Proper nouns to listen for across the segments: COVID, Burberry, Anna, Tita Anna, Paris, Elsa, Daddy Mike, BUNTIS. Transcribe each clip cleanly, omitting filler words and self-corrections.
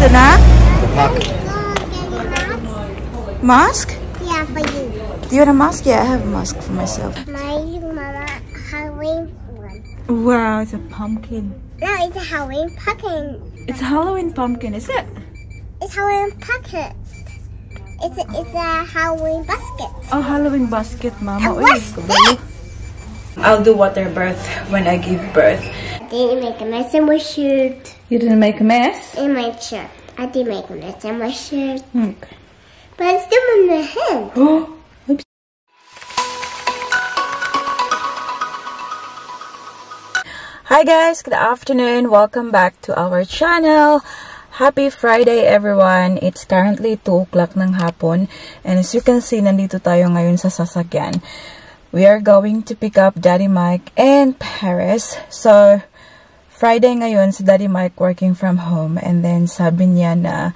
It's enough? Mask. Mask? Yeah, for you. Do you want a mask? Yeah, I have a mask for myself. My mama Halloween one. Wow, it's a pumpkin. No, it's a Halloween pumpkin. It's a Halloween pumpkin, is it? It's Halloween pumpkin. It's a Halloween basket. Oh, Halloween basket, mama. What's this? I'll do water birth when I give birth. I didn't make a mess in my shirt. You didn't make a mess? In my shirt. I didn't make a mess in my shirt. Okay. But it's still in my hand. Oh. Oops. Hi guys, good afternoon. Welcome back to our channel. Happy Friday everyone! It's currently 2 o'clock ng hapon and as you can see, nandito tayo ngayon sa sasakyan. We are going to pick up Daddy Mike and Paris. So, Friday ngayon si Daddy Mike working from home and then sabi niya na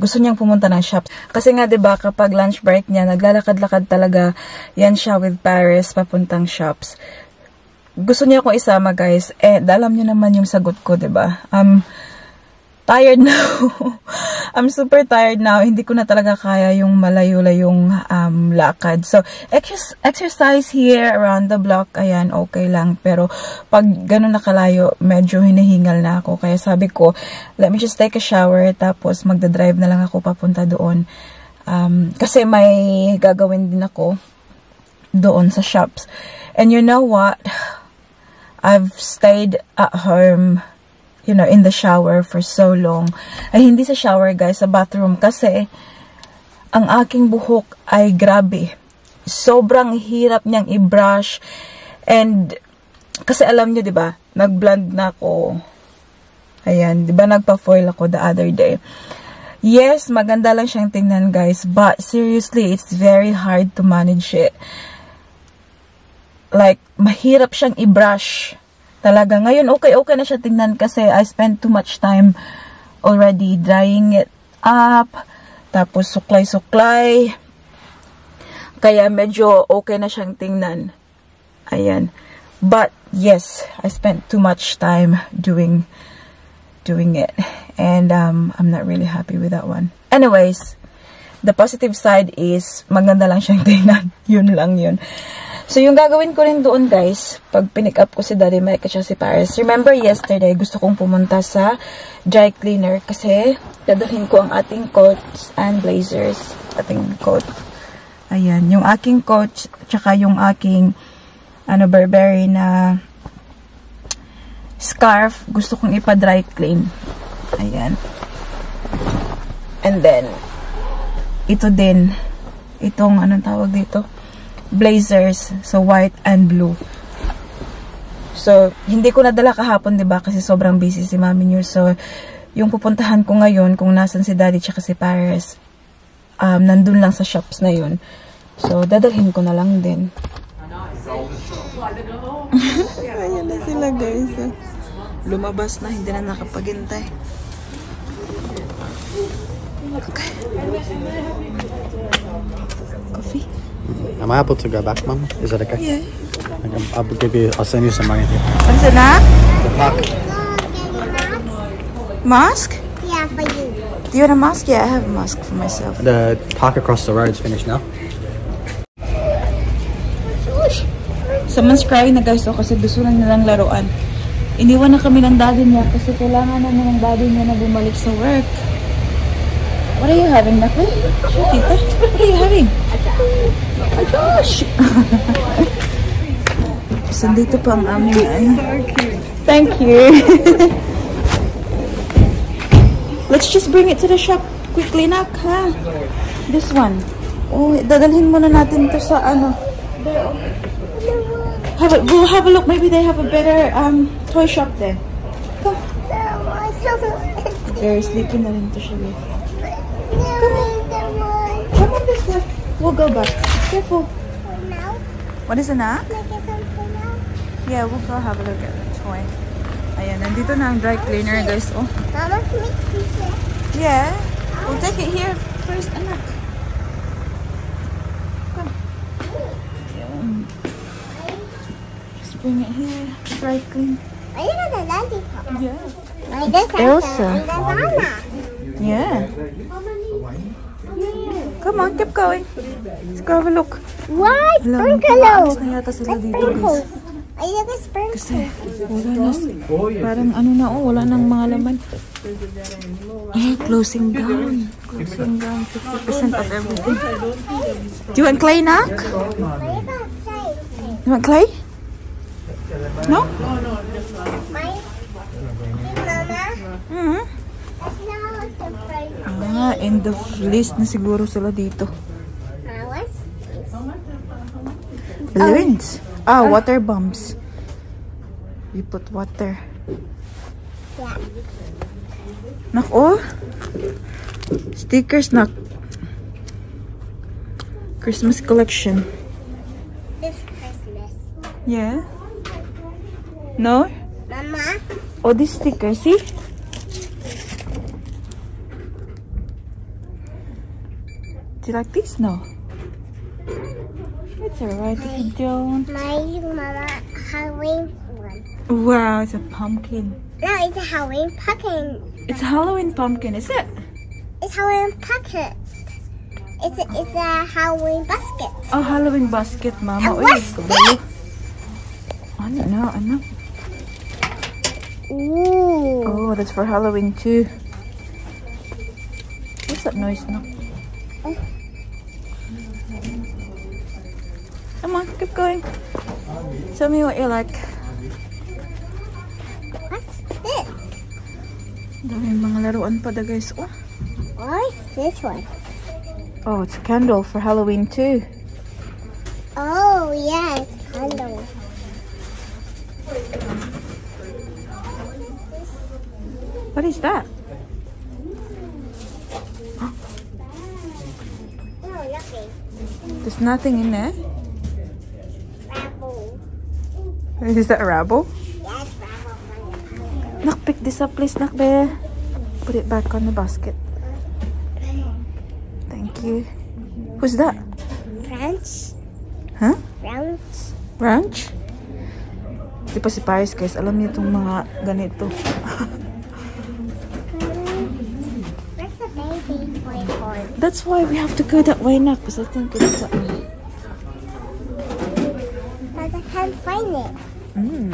gusto niyang pumunta ng shop. Kasi nga diba, kapag lunch break niya, naglalakad-lakad talaga yan siya with Paris papuntang shops. Gusto niya akong isama guys, eh alam niyo naman yung sagot ko diba? Tired now. I'm super tired now. Hindi ko na talaga kaya yung malayo-layong lakad. So, exercise here around the block. Ayan, okay lang. Pero, pag ganun nakalayo, medyo hinihingal na ako. Kaya sabi ko, let me just take a shower. Tapos, magdadrive na lang ako papunta doon. Kasi may gagawin din ako doon sa shops. And you know what? I've stayed at home, you know, in the shower for so long. Ay, hindi sa shower, guys. Sa bathroom. Kasi, ang aking buhok ay grabe. Sobrang hirap niyang i-brush. And, kasi alam niyo, diba? Nag-blonde na ako. Ayan. Diba, nagpa-foil ako the other day. Yes, maganda lang siyang tingnan, guys. But, seriously, it's very hard to manage it. Like, mahirap siyang i-brush. Talaga. Ngayon, okay na siya tingnan kasi I spent too much time already drying it up. Tapos, suklay-suklay. Kaya, medyo okay na siyang tingnan. Ayan. But, yes, I spent too much time doing it. And, I'm not really happy with that one. Anyways, the positive side is, maganda lang siyang tingnan. Yun lang yun. So, yung gagawin ko rin doon, guys, pag pinick up ko si Daddy Mike at si Paris. Remember yesterday, gusto kong pumunta sa dry cleaner kasi dadalhin ko ang ating coats and blazers. Ating coat. Ayan. Yung aking coat, tsaka yung aking Burberry na scarf, gusto kong ipa-dry clean. Ayan. And then, ito din. Itong, anong tawag dito? Blazers, so white and blue. So, hindi ko nadala kahapon, diba? Kasi sobrang busy si Mami New. So, yung pupuntahan ko ngayon, kung nasan si Daddy tsaka si Paris, nandun lang sa shops na yun. So, dadalhin ko na lang din. Ayan na sila, guys. Lumabas na, hindi na nakapaghintay. Okay. Coffee? Am I able to go back, Mum? Is that okay? Yeah. I'll send you some money. What's it now? The park. Mask? Yeah, for you. Do you want a mask? Yeah, I have a mask for myself. The park across the road is finished now. Someone's crying na guys, kasi gusto na nilang laruan. Iniwan na kami ng daddy niya kasi kailangan na ng daddy niya na bumalik sa work. What are you having, Nakul? Tita? What are you having? Oh my gosh! So, dito pa ang amin ay. Thank you! Let's just bring it to the shop quickly, Nak, ha? This one. Oh, dadalhin muna natin to sa ano. We'll have a look. Maybe they have a better toy shop there. Come. They're sleeping na rin to siya. Come on this way. We'll go back. Careful. Now? What is it now? Yeah, we'll go have a look at the toy. Ayan, nandito na ang dry cleaner, guys. Oh. Mama, can we use it? Yeah. We'll take it here first, anak. Come. Just bring it here. Dry clean. Are you gonna lollipop? Yeah. Elsa. Yeah. Come on, keep going. Let's go have a look. Why? Sprinkles! Sprinkles! Ayan na sprinkles. Parang ano na, wala nang mga laman. Hey, closing gown. Closing gown, 50% of everything. Do you want clay, Nak? You want clay? No? Ah, in the list na siguro sila dito. Balloons. Ah, water bombs. You put water. Yeah. Nako. Stickers na. Christmas collection. This Christmas. Yeah. No? Mama. Oh, this sticker, see? Do you like this? No. It's alright if you don't. My mama Halloween one. Wow, it's a pumpkin. No, it's a Halloween pumpkin. It's a Halloween pumpkin, is it? It's Halloween pumpkin. It's a Halloween basket. Oh, Halloween basket, Mama. And what's this? I don't know, I know. Ooh. Oh, that's for Halloween too. What's that noise now? Come on, keep going. Tell me what you like. What's this? Dami mga laruan pa da, guys. Oh. What is this one? Oh, it's a candle for Halloween too. Oh, yeah, it's a candle. What is that? Huh? No, nothing. There's nothing in there? Rabble. Is that a rabble? Yes, rabble. Nak, pick this up please, Nak Bear. Put it back on the basket. Thank you. Who's that? Ranch. Huh? Ranch. Ranch? Di pa si Paris, guys. Alam niya itong mga ganito. That's why we have to go that way now, because I think it's that way. But I can't find it. Mm.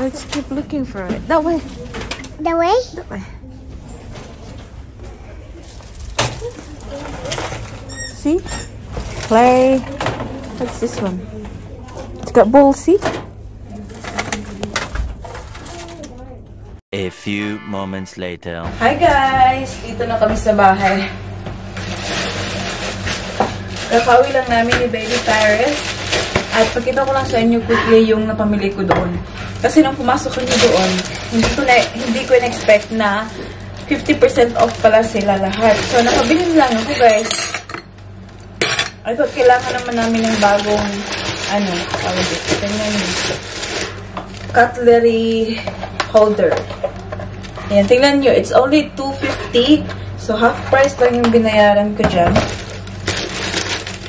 Let's keep looking for it. That way. That way? That way. See? Clay. What's this one? It's got balls, see? A few moments later. Hi guys! Dito na kami sa bahay. Kakauwi lang namin ni Baby Paris. At pakita ko lang sa inyo quickly yung napamili ko doon. Kasi nung pumasok ko doon, hindi ko in-expect na 50% off pala sila lahat. So, nakabili lang ako, guys. I thought kailangan naman namin ng bagong, ano, cutlery holder. Ayan, tingnan nyo. It's only $2.50. So, half price lang yung binayaran ko dyan.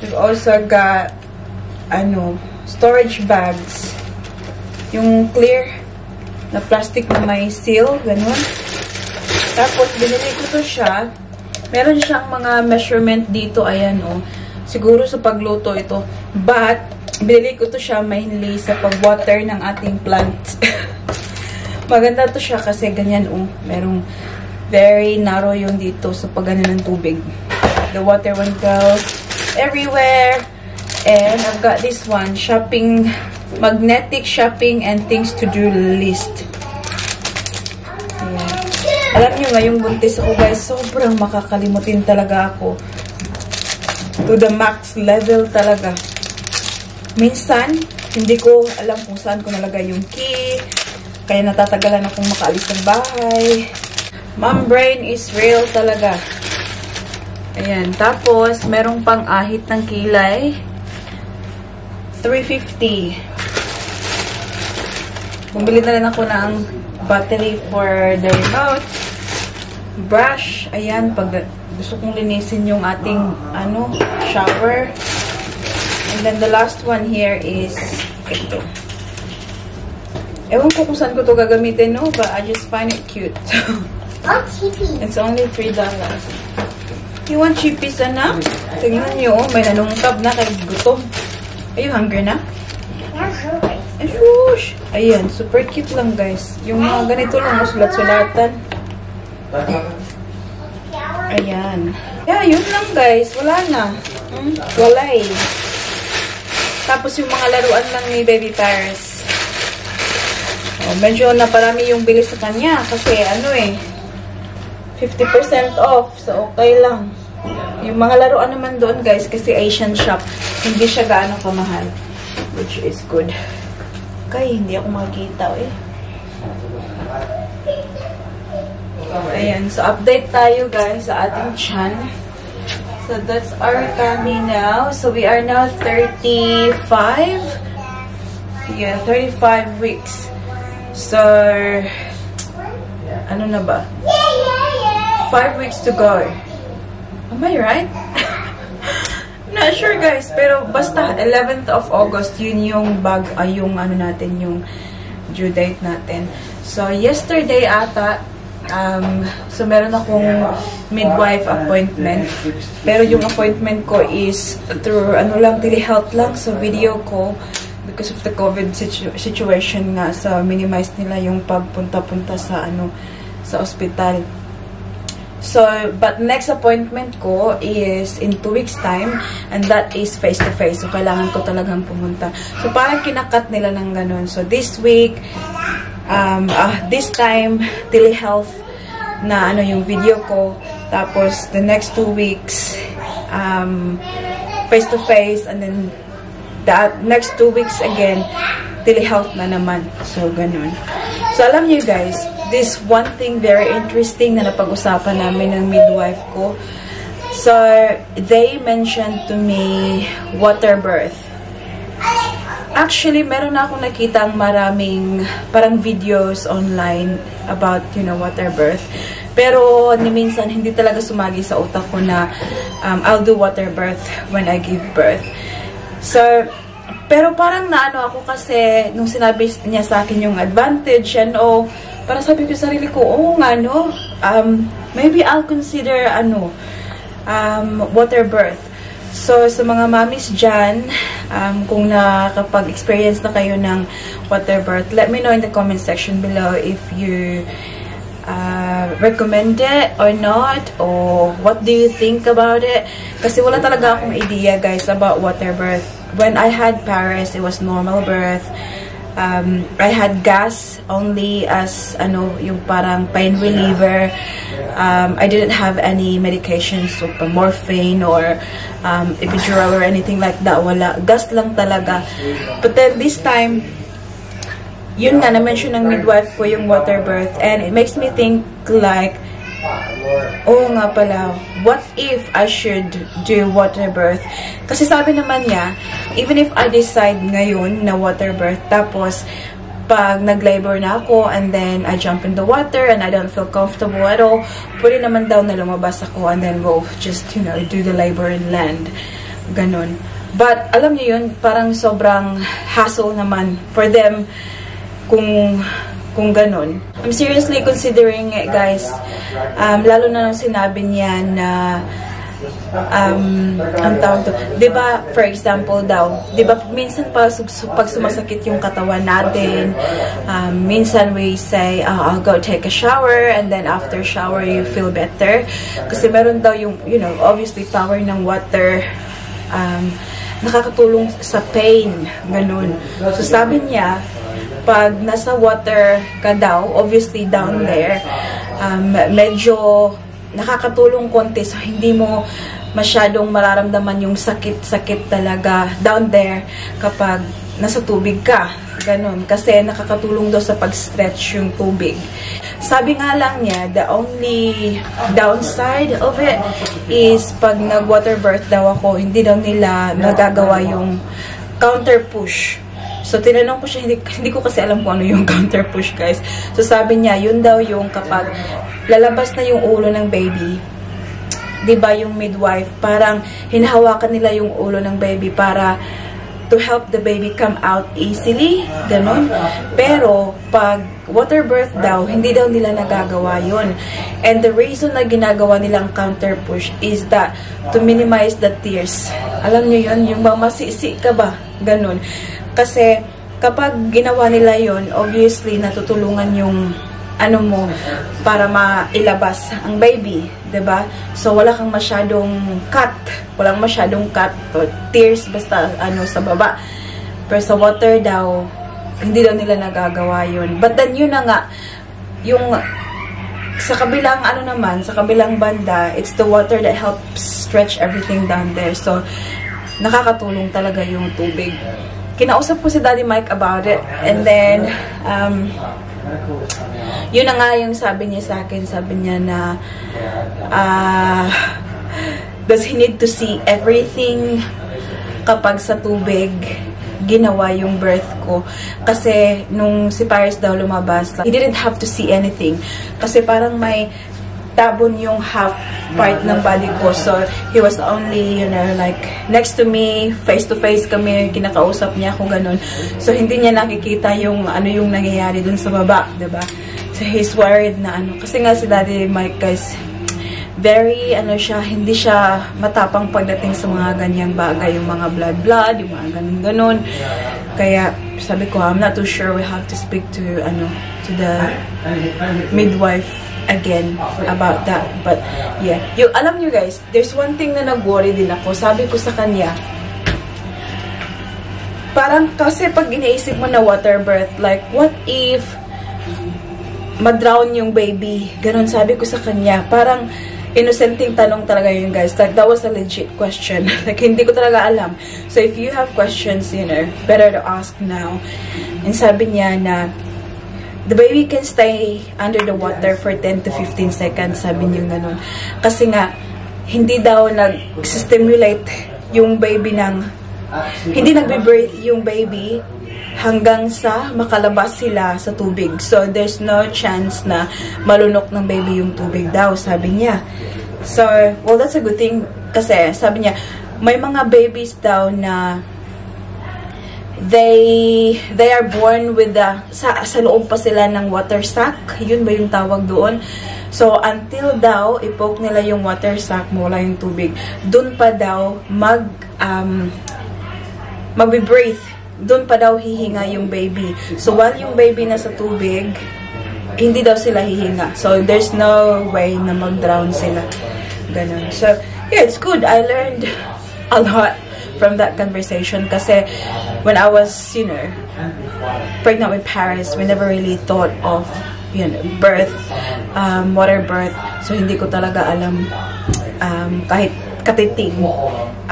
We've also got, ano, storage bags. Yung clear na plastic na may seal, ganun. Tapos, binili ko to siya. Meron siyang mga measurement dito, ayan, oh. Siguro sa pagluto ito. But, binili ko to siya mainly sa pag-water ng ating plants. Maganda to siya kasi ganyan, oh. Merong very narrow yung dito sa pagganan ng tubig. The water one goes everywhere. And I've got this one, shopping, magnetic shopping and things to do list. Ayan. Alam niyo ngayong buntis ako, guys, sobrang makakalimutin talaga ako. To the max level talaga. Minsan, hindi ko alam kung saan ko nalagay yung key. Kaya natatagalan akong makaalis ng bahay. Mom brain is real talaga. Ayan. Tapos, merong pang-ahit ng kilay. $3.50. Bumili na rin ako ng battery for the remote. Brush. Ayan. Pag gusto kong linisin yung ating, ano, shower. And then, the last one here is ito. Ewan ko kung saan ko ito gagamitin, no? But I just find it cute. Oh, cheapies. It's only $3. You want cheapies, Anna? Tingnan nyo, oh. May nanungkab na kay gutom. Are you hungry na? I'm hungry. And whoosh! Ayan, super cute lang, guys. Yung mga ganito lang, sulat-sulatan. Ayan. Yeah, yun lang, guys. Wala na. Hmm? Wala eh. Tapos yung mga laruan lang ni Baby Paris. Oh, medyo naparami yung bilis sa kanya. Kasi ano eh, 50% off. So, okay lang. Yung mga laruan naman doon, guys, kasi Asian shop. Hindi siya gaano kamahal. Which is good. Okay, hindi ako makikita eh. Ayan. So, update tayo, guys, sa ating chan. So, that's our tummy now. So, we are now 35. Yeah, 35 weeks. So, ano na ba? 5 weeks to go. Am I right? I'm not sure, guys. Pero, basta, 11th of August, yun yung yung ano natin, yung due date natin. So, yesterday ata, so, meron akong midwife appointment. Pero yung appointment ko is through, ano lang, telehealth lang. So, video ko. Because of the COVID situation nga. So, minimize nila yung pagpunta-punta sa, ano, sa ospital. So, but next appointment ko is in 2 weeks time. And that is face-to-face. So, kailangan ko talagang pumunta. So, parang kinakat nila ng ganun. So, this week, this time, telehealth na ano yung video ko. Tapos, the next 2 weeks, face-to-face. And then, the next 2 weeks again, telehealth na naman. So, ganun. So, alam niyo guys, this one thing very interesting na napag-usapan namin ng midwife ko. So, they mentioned to me water birth. Actually, meron na akong nakitang maraming parang videos online about, you know, water birth. Pero, minsan, hindi talaga sumagi sa utak ko na I'll do water birth when I give birth. So, pero parang naano ako kasi nung sinabi niya sa akin yung advantage and oh, parang sabi ko sa sarili ko, oh, nga no, maybe I'll consider, ano, water birth. So, sa mga mommies dyan, kung nakapag-experience na kayo ng water birth, let me know in the comment section below if you recommend it or not, or what do you think about it. Kasi wala talaga akong idea, guys, about water birth. When I had Paris, it was normal birth. I had gas only as, ano, yung parang pain reliever. I didn't have any medications, so morphine or epidural or anything like that. Wala. Gas lang talaga. But then this time, yun nga, na-mention ng midwife ko yung water birth. And it makes me think like, oh nga pala, what if I should do water birth? Kasi sabi naman niya, even if I decide ngayon na water birth, tapos pag nag-labor na ako and then I jump in the water and I don't feel comfortable at all, pwede naman daw na lumabas ako and then we'll just, you know, do the labor and land. Ganon. But, alam niyo yun, parang sobrang hassle naman for them kung ganon. I'm seriously considering it, guys. Lalo na nung sinabi niya na ang tawag to, diba, for example daw, diba, minsan pag sumasakit yung katawan natin, minsan we say, oh, I'll go take a shower, and then after shower, you feel better. Kasi meron daw yung, you know, obviously, power ng water, nakakatulong sa pain, ganun. So, sabi niya, pag nasa water ka daw, obviously, down there, medyo nakakatulong konti, so hindi mo masyadong mararamdaman yung sakit-sakit talaga down there kapag nasa tubig ka. Ganon. Kasi nakakatulong daw sa pag-stretch yung tubig. Sabi nga lang niya, the only downside of it is pag nag-water birth daw ako, hindi daw nila magagawa yung counter push. So, tinanong ko siya, hindi ko kasi alam kung ano yung counter push, guys. So, sabi niya, yun daw yung kapag lalabas na yung ulo ng baby, diba yung midwife, parang hinahawakan nila yung ulo ng baby para to help the baby come out easily, ganun. Pero pag water birth daw, hindi daw nila nagagawa yun. And the reason na ginagawa nilang counter push is that to minimize the tears. Alam nyo yun, yung mamasisi ka ba? Ganun. Kasi kapag ginawa nila yun, obviously natutulungan yung ano mo para mailabas ang baby, 'di ba? So wala kang masyadong cut, walang masyadong cut or tears basta ano sa baba. Pero sa water daw, hindi daw nila nagagawa 'yun. But then yun na nga yung sa kabilang ano naman, sa kabilang banda, it's the water that helps stretch everything down there. So nakakatulong talaga yung tubig. Kinausap ko si Daddy Mike about it, and then yun na nga yung sabi niya sa akin, sabi niya na does he need to see everything kapag sa tubig ginawa yung birth ko? Kasi nung si Paris daw lumabas, he didn't have to see anything kasi parang may tabon yung half part ng body ko, so he was only, you know, like next to me, face to face kami, kinakausap niya ako ganun, so hindi niya nakikita yung ano yung nangyayari dun sa baba, diba? So he's worried na ano, kasi nga si Daddy Mike guys, very ano siya, hindi siya matapang pagdating sa mga ganyang bagay, yung mga blood, yung mga ganun, kaya sabi ko, I'm not too sure, we have to speak to ano, to the midwife again about that. But yeah, alam nyo guys, there's one thing na nag-worry din ako. Sabi ko sa kanya, parang kasi pag iniisip mo na water birth, like what if madrown yung baby? Ganon sabi ko sa kanya. Parang innocenting tanong talaga yun guys. Like that was a legit question. Like hindi ko talaga alam. So if you have questions, you know, better to ask now. And sabi niya na the baby can stay under the water for 10 to 15 seconds, sabi niyo ganun. Kasi nga, hindi daw nag-stimulate yung baby ng, hindi nagbe-breathe yung baby hanggang sa makalabas sila sa tubig. So, there's no chance na malunok ng baby yung tubig daw, sabi niya. So, well, that's a good thing kasi, sabi niya, may mga babies daw na they are born with the sa loob pa sila ng water sack, yun ba yung tawag doon? So until daw ipoke nila yung water sack mula yung tubig, doon pa daw magbe-breathe, doon pa daw hihinga yung baby. So while yung baby nasa tubig, hindi daw sila hihinga, so there's no way na mag-drown sila, ganun. So yeah, it's good. I learned a lot from that conversation kasi when I was, you know, pregnant with Paris, we never really thought of, you know, birth, water birth. So hindi ko talaga alam kahit katiting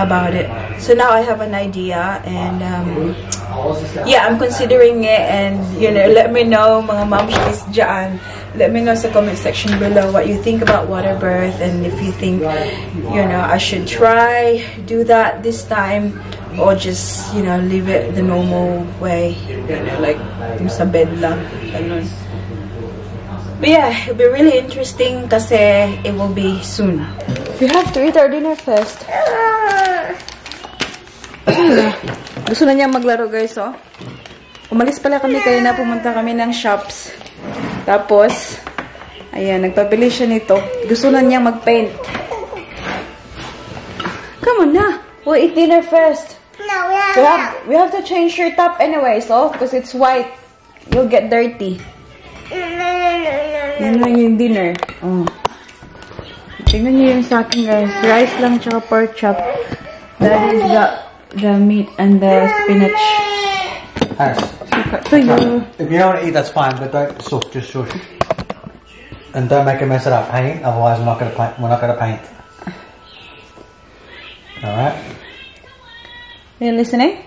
about it. So now I have an idea, and yeah, I'm considering it, and you know, let me know mga mommies dyan. Let me know sa comment section below what you think about water birth, and if you think, you know, I should try do that this time or just, you know, leave it the normal way, you know, like sa bed lang. But yeah, it'll be really interesting kasi it will be soon. We have to eat our dinner first. Gusto na niya maglaro guys, oh. Umalis pala kami kaya na pumunta kami ng shops. Tapos, ayan, nagpabili siya nito. Gusto na niya mag-paint. Come on na. We'll eat dinner first. No, we have to change your top anyway, so, because it's white. You'll get dirty. No, yung dinner. Oh. Tingnan niyo yung sa akin, guys. Rice lang, tsaka pork chop. That is the meat and the spinach. Yes. So if you don't want to eat, that's fine, but don't soak, just shush. And don't make a mess of that paint, otherwise we're not gonna paint. Alright? Are you listening?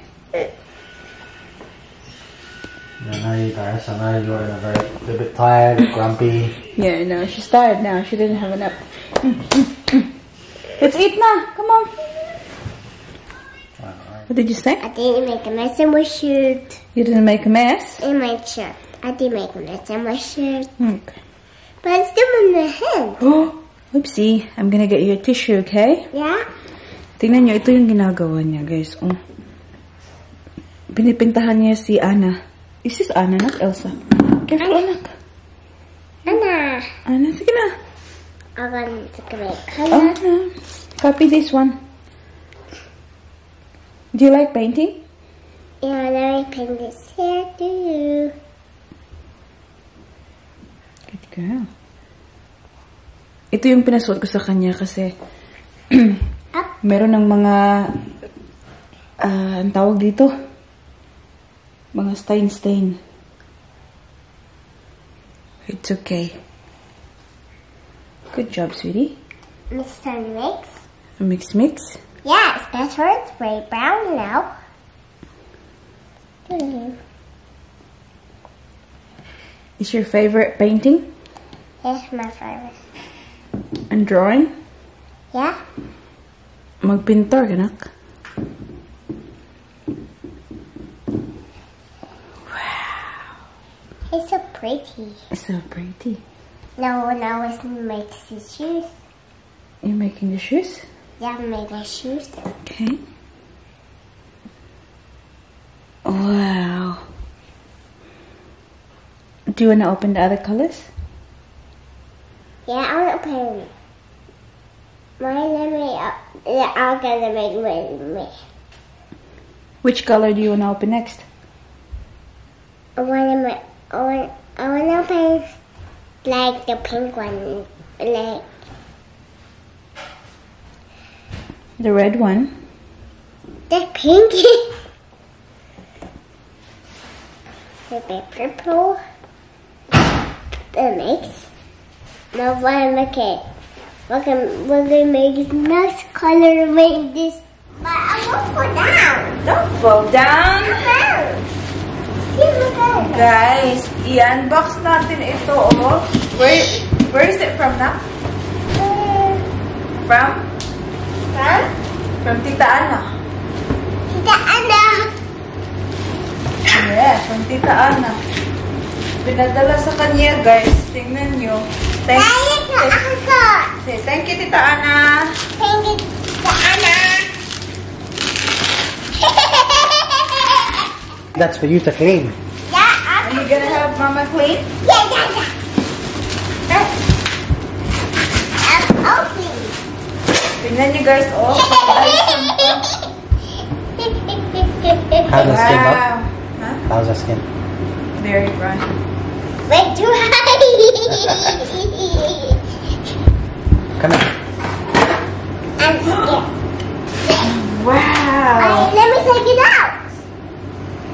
I know you guys, I know you're a bit tired, grumpy. Yeah, no, she's tired now, she didn't have a nap. Let's eat now, come on. What did you say? I didn't make a mess in my shirt. You didn't make a mess? In my shirt. I didn't make a mess in my shirt. Okay. But it's still in the head. Oh, oopsie. I'm gonna get you a tissue, okay? Yeah. Tingnan nyo, ito yung ginagawa niya, guys. Oh. Pinipintahan niya si Anna. Is this Anna, not Elsa? Careful, anak. Anna. Anna, sige na. I want to create color. Anna, copy this one. Do you like painting? Yeah, I like painting this hair, do you? Good girl. Ito yung pinasuot ko sa kanya kasi meron ng mga ang tawag dito mga stain. It's okay. Good job, sweetie. Mr. Mix? Mix? Yes, that's her. It's very brown now. Is your favorite painting? Yes, my favorite. And drawing? Yeah. Magpintor ka, nak? Wow. It's so pretty. It's so pretty. Now it's makes the shoes. You're making the shoes? Yeah, I'm making the shoes. Okay. Wow. Do you want to open the other colors? Yeah, I'll open mine. I'm gonna make mine. Which color do you want to open next? I want to open like the pink one, like the red one. The pinky. The purple. The mix. Now we're gonna make this nice color, make this. But I won't fall down. Don't fall down. See, guys, i-unbox natin ito. Oh. Where is it from now? From Tita Anna. Tita Anna. Yeah, from Tita Anna. Pinadala sa kanya, guys. Tingnan nyo. Thank you, Tita Anna. Thank you, Tita Anna. That's for you to clean. Yeah. Are you gonna help Mama clean? Yeah, yeah, yeah. I'll clean. Tingnan nyo, guys. Oh, how's the skin look? Huh? How's the skin? Very bright. Wait, too high. Come here. I'm scared. Wow. Let me take it out.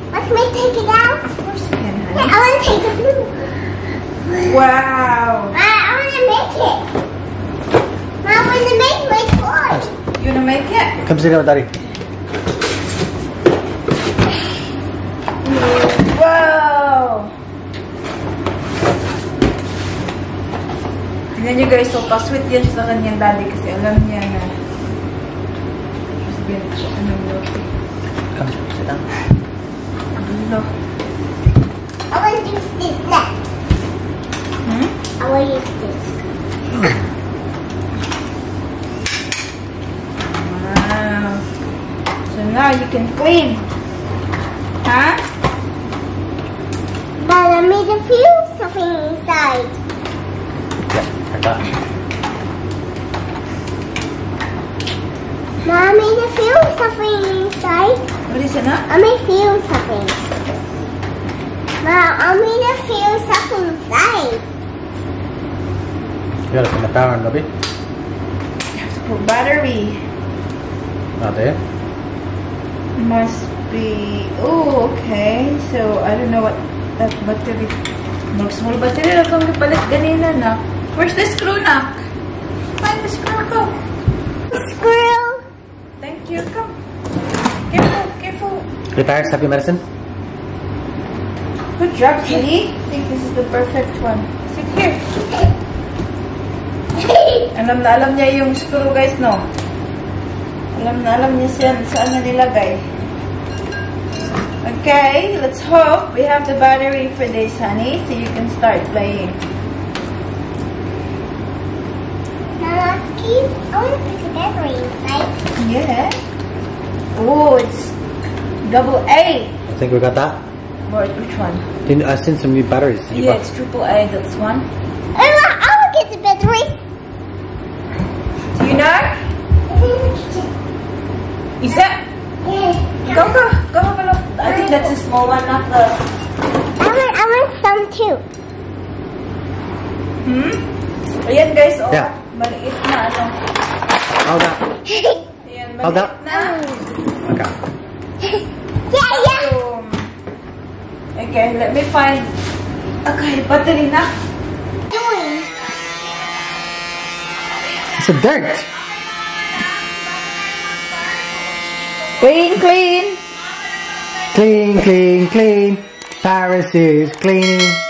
Let me take it out. Of course you can, honey. Yeah, I want to take the blue. Wow. I want to make it. I want to make my toy. You want to make it? Come sit down, Daddy. Wow. Tignan nyo, guys, so pa-sweet yan sa kanyang daddy kasi alam niya na I will use this now. Hmm? I will use this. Wow. So now you can clean. Huh? But I made a few something inside. Mommy, I feel something inside. What is it now? I may feel something. Mom, I mean I feel something inside. You gotta put the power in, Bobby. You have to put battery. Not there? Must be. Oh, okay. So I don't know what that battery. Small battery na kung ipalit ganina na. Where's the screw, Nak? Find the screw, go. Screw. Thank you, come. Careful, careful. Prepare, stop your medicine. Good job, Kitty. I think this is the perfect one. Sit here. Alam na alam niya yung screw, guys, no? Alam na alam niya saan na nilagay. Okay, let's hope we have the battery for this, honey, so you can start playing. I want to put the battery inside. Yeah. Oh, it's double A. think we got that? What, which one? I seen some new batteries. Yeah, it's triple A, that's one. I will get the battery. Do you know? Is that? Yeah. Go, go, go have a look. I think that's a small one, not the... I want some too. Hmm? Ayan guys, oh. Yeah. Maliit na ano. Hold that. Ayan, maliit that. Na. Okay. Yeah, yeah. Okay, let me find. Okay, battery na. It's a dirt. Clean, clean. Clean, clean, clean. Paris is clean.